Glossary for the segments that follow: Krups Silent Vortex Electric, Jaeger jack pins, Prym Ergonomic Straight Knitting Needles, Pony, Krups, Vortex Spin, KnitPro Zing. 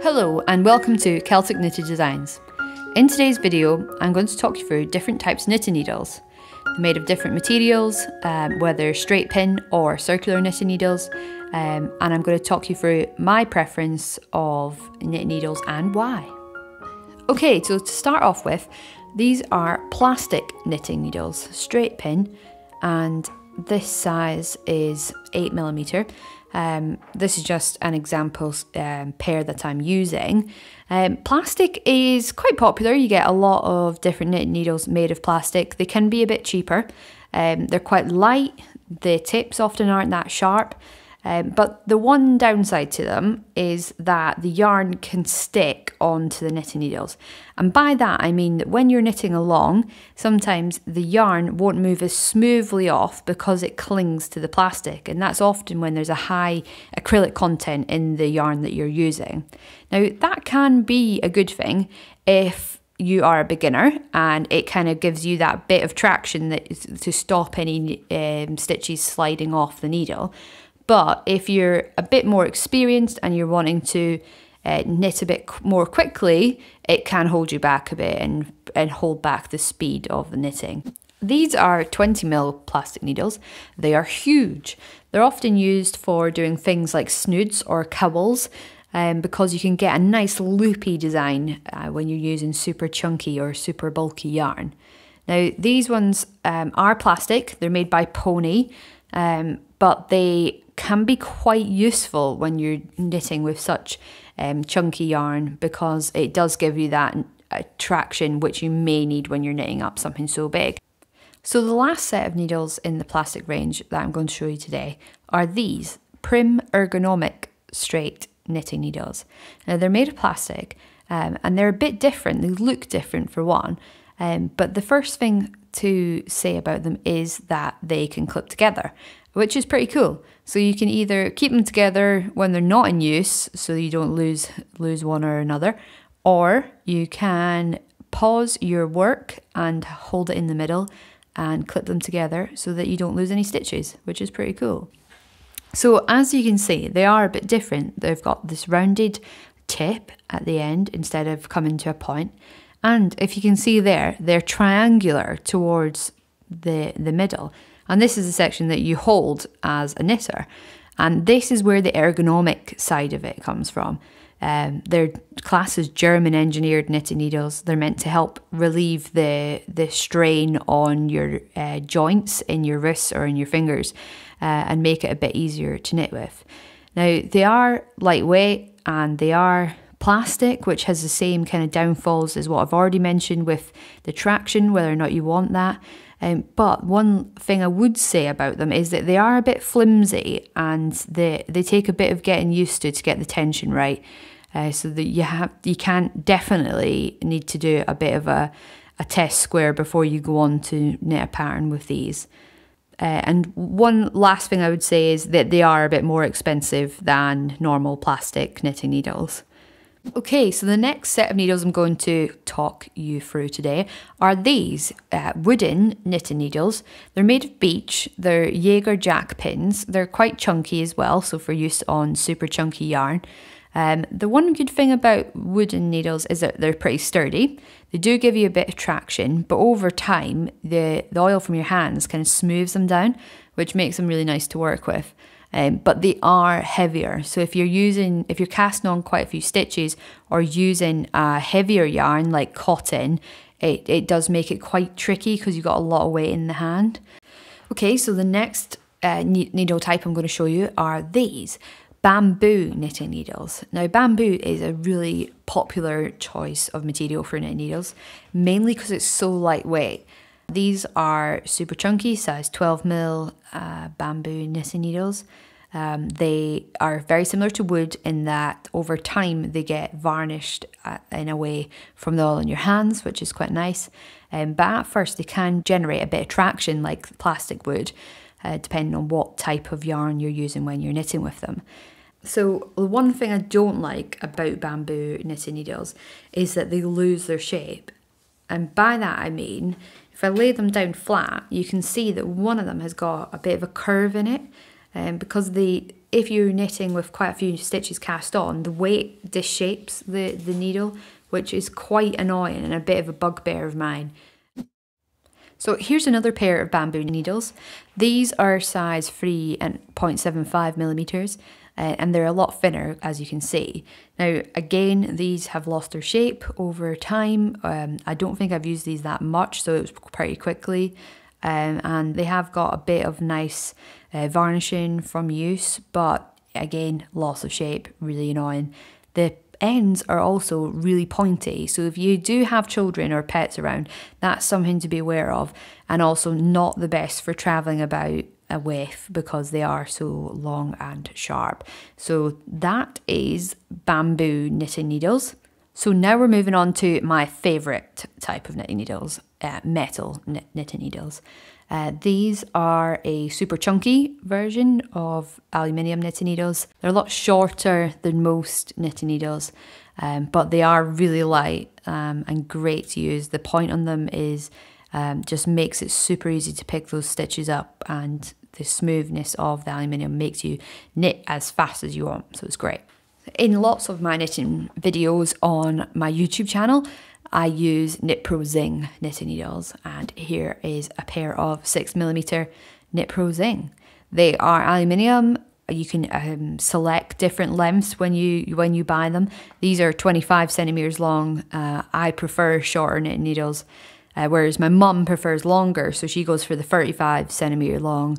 Hello and welcome to Celtic Knitted Designs. In today's video I'm going to talk you through different types of knitting needles. They're made of different materials, whether straight pin or circular knitting needles, and I'm going to talk you through my preference of knit needles and why. Okay, so to start off with, these are plastic knitting needles, straight pin, and this size is 8mm. This is just an example pair that I'm using. Plastic is quite popular. You get a lot of different knitting needles made of plastic. They can be a bit cheaper. They're quite light. The tips often aren't that sharp. But the one downside to them is that the yarn can stick onto the knitting needles. And by that I mean that when you're knitting along, sometimes the yarn won't move as smoothly off because it clings to the plastic, and that's often when there's a high acrylic content in the yarn that you're using. Now that can be a good thing if you are a beginner, and it kind of gives you that bit of traction that is to stop any stitches sliding off the needle. But if you're a bit more experienced and you're wanting to knit a bit more quickly, it can hold you back a bit and hold back the speed of the knitting. These are 20mm plastic needles. They are huge. They're often used for doing things like snoods or cowls, because you can get a nice loopy design when you're using super chunky or super bulky yarn. Now these ones are plastic. They're made by Pony, but they can be quite useful when you're knitting with such chunky yarn, because it does give you that traction which you may need when you're knitting up something so big. So the last set of needles in the plastic range that I'm going to show you today are these Prym Ergonomic Straight Knitting Needles. Now they're made of plastic, and they're a bit different. They look different for one, but the first thing to say about them is that they can clip together, which is pretty cool. So you can either keep them together when they're not in use so you don't lose one or another, or you can pause your work and hold it in the middle and clip them together so that you don't lose any stitches, which is pretty cool. So as you can see, they are a bit different. They've got this rounded tip at the end instead of coming to a point. And if you can see there, they're triangular towards the middle. And this is the section that you hold as a knitter. And this is where the ergonomic side of it comes from. They're classed as German engineered knitting needles. They're meant to help relieve the strain on your joints in your wrists or in your fingers, and make it a bit easier to knit with. Now they are lightweight and they are plastic, which has the same kind of downfalls as what I've already mentioned with the traction, whether or not you want that. But one thing I would say about them is that they are a bit flimsy, and they take a bit of getting used to get the tension right, so that you can definitely need to do a bit of a test square before you go on to knit a pattern with these. And one last thing I would say is that they are a bit more expensive than normal plastic knitting needles. Okay, so the next set of needles I'm going to talk you through today are these wooden knitting needles. They're made of beech. They're Jaeger jack pins. They're quite chunky as well, so for use on super chunky yarn. The one good thing about wooden needles is that they're pretty sturdy. They do give you a bit of traction, but over time the oil from your hands kind of smooths them down, which makes them really nice to work with. But they are heavier, so if you're casting on quite a few stitches or using a heavier yarn like cotton, it does make it quite tricky because you've got a lot of weight in the hand. Okay, so the next needle type I'm going to show you are these bamboo knitting needles. Now bamboo is a really popular choice of material for knitting needles, mainly because it's so lightweight. These are super chunky, size 12mm bamboo knitting needles. They are very similar to wood in that over time they get varnished in a way from the oil in your hands, which is quite nice. But at first they can generate a bit of traction like plastic would, depending on what type of yarn you're using when you're knitting with them. So the one thing I don't like about bamboo knitting needles is that they lose their shape. And by that I mean, if I lay them down flat, you can see that one of them has got a bit of a curve in it, because if you're knitting with quite a few stitches cast on, the weight disshapes the needle, which is quite annoying and a bit of a bugbear of mine. So here's another pair of bamboo needles. These are size 3 and 0.75 millimeters, and they're a lot thinner, as you can see. Now, again, these have lost their shape over time. I don't think I've used these that much, so it was pretty quickly. And they have got a bit of nice varnishing from use, but again, loss of shape, really annoying. The ends are also really pointy, so if you do have children or pets around, that's something to be aware of, and also not the best for traveling about with, because they are so long and sharp. So that is bamboo knitting needles. So now we're moving on to my favourite type of knitting needles, metal knitting needles. These are a super chunky version of aluminium knitting needles. They're a lot shorter than most knitting needles, but they are really light and great to use. The point on them is just makes it super easy to pick those stitches up, and the smoothness of the aluminium makes you knit as fast as you want, so it's great. In lots of my knitting videos on my YouTube channel, I use KnitPro Zing knitting needles, and here is a pair of 6mm KnitPro Zing. They are aluminium. You can select different lengths when you buy them. These are 25 centimeters long. I prefer shorter knitting needles, whereas my mum prefers longer, so she goes for the 35 centimeter long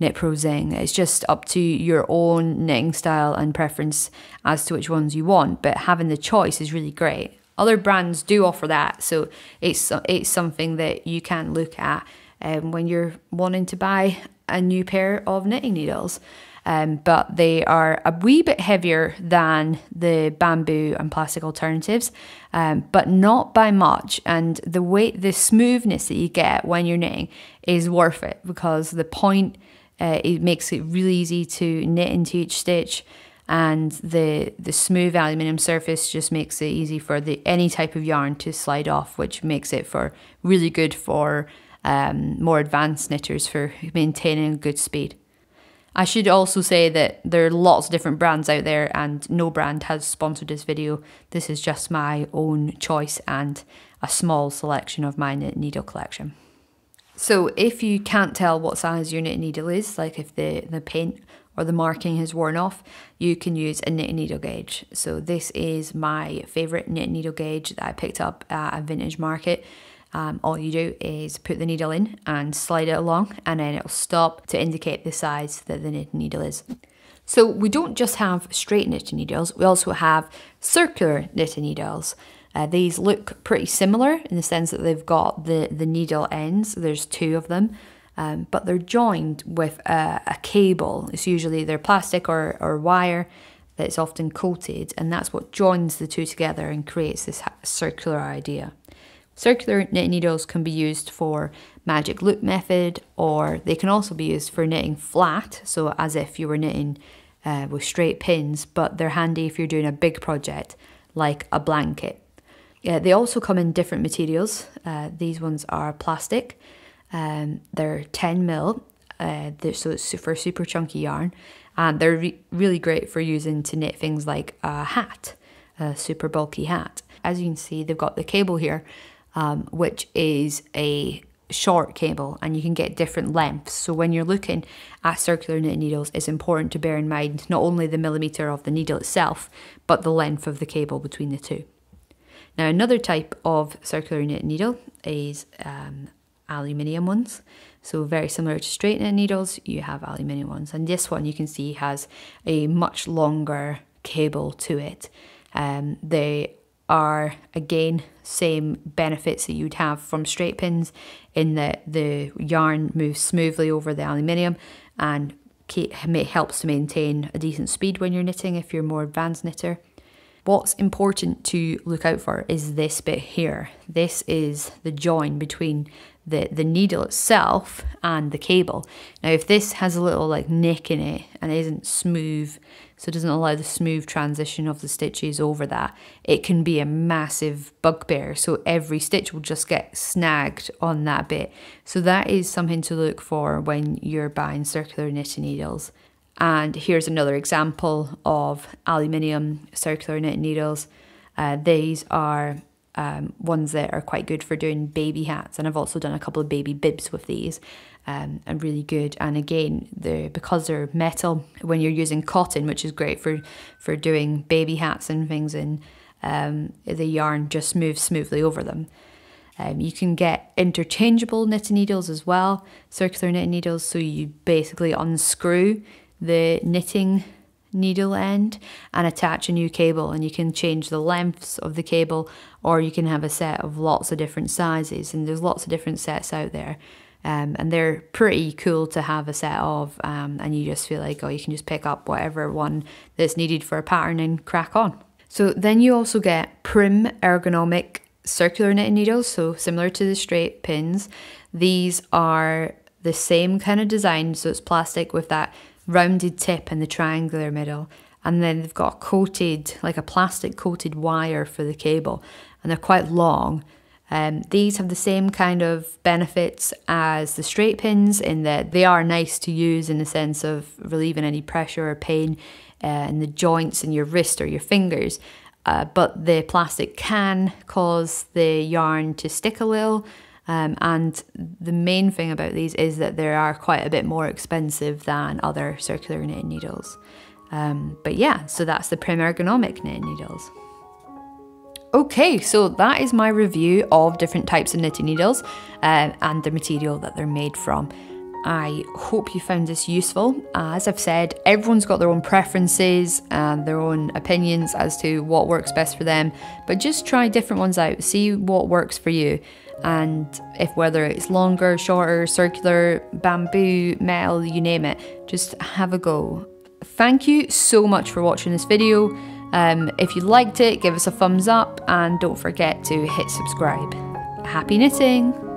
KnitPro Zing. It's just up to your own knitting style and preference as to which ones you want, but having the choice is really great. Other brands do offer that, so it's something that you can look at when you're wanting to buy a new pair of knitting needles. But they are a wee bit heavier than the bamboo and plastic alternatives, but not by much. And the weight, the smoothness that you get when you're knitting is worth it, because the point, it makes it really easy to knit into each stitch, and the smooth aluminium surface just makes it easy for any type of yarn to slide off, which makes it really good for more advanced knitters for maintaining good speed. I should also say that there are lots of different brands out there, and no brand has sponsored this video. This is just my own choice and a small selection of my knit needle collection. So if you can't tell what size your knit needle is, like if the paint or the marking has worn off, you can use a knit needle gauge. So this is my favourite knit needle gauge that I picked up at a vintage market. All you do is put the needle in and slide it along, and then it'll stop to indicate the size that the knitting needle is. So we don't just have straight knitting needles, we also have circular knitting needles. These look pretty similar in the sense that they've got the needle ends, there's 2 of them, but they're joined with a cable. It's usually either plastic or wire that's often coated, and that's what joins the 2 together and creates this circular idea. Circular knitting needles can be used for magic loop method, or they can also be used for knitting flat, so as if you were knitting with straight pins, but they're handy if you're doing a big project like a blanket. Yeah, they also come in different materials. These ones are plastic, they're 10mm, so it's for super chunky yarn, and they're really great for using to knit things like a hat, a super bulky hat. As you can see, they've got the cable here, which is a short cable, and you can get different lengths. So when you're looking at circular knitting needles, it's important to bear in mind not only the millimeter of the needle itself, but the length of the cable between the 2. Now, another type of circular knitting needle is aluminium ones. So very similar to straight knitting needles, you have aluminium ones, and this one you can see has a much longer cable to it. They are, again, same benefits that you'd have from straight pins, in that the yarn moves smoothly over the aluminium and helps to maintain a decent speed when you're knitting if you're a more advanced knitter. What's important to look out for is this bit here. This is the join between the needle itself and the cable. Now, if this has a little like nick in it and isn't smooth, so it doesn't allow the smooth transition of the stitches over that, it can be a massive bugbear. So every stitch will just get snagged on that bit. So that is something to look for when you're buying circular knitting needles. And here's another example of aluminium circular knitting needles. These are ones that are quite good for doing baby hats, and I've also done a couple of baby bibs with these, and really good. And again, because they're metal, when you're using cotton, which is great for doing baby hats and things in, the yarn just moves smoothly over them. You can get interchangeable knitting needles as well, circular knitting needles, so you basically unscrew the knitting needle end and attach a new cable, and you can change the lengths of the cable, or you can have a set of lots of different sizes, and there's lots of different sets out there, and they're pretty cool to have a set of, and you just feel like, oh, you can just pick up whatever one that's needed for a pattern and crack on. So then you also get Prym Ergonomic Circular Knitting Needles, so similar to the straight pins. These are the same kind of design, so it's plastic with that rounded tip and the triangular middle, and then they've got coated, like a plastic coated wire for the cable, and they're quite long. These have the same kind of benefits as the straight pins in that they are nice to use in the sense of relieving any pressure or pain in the joints in your wrist or your fingers, but the plastic can cause the yarn to stick a little. And the main thing about these is that they are quite a bit more expensive than other circular knitting needles. But yeah, so that's the Prym Ergonomic knitting needles. Okay, so that is my review of different types of knitting needles and the material that they're made from. I hope you found this useful. As I've said, everyone's got their own preferences and their own opinions as to what works best for them, but just try different ones out, see what works for you. And if whether it's longer, shorter, circular, bamboo, metal, you name it, just have a go. Thank you so much for watching this video. If you liked it, give us a thumbs up and don't forget to hit subscribe. Happy knitting!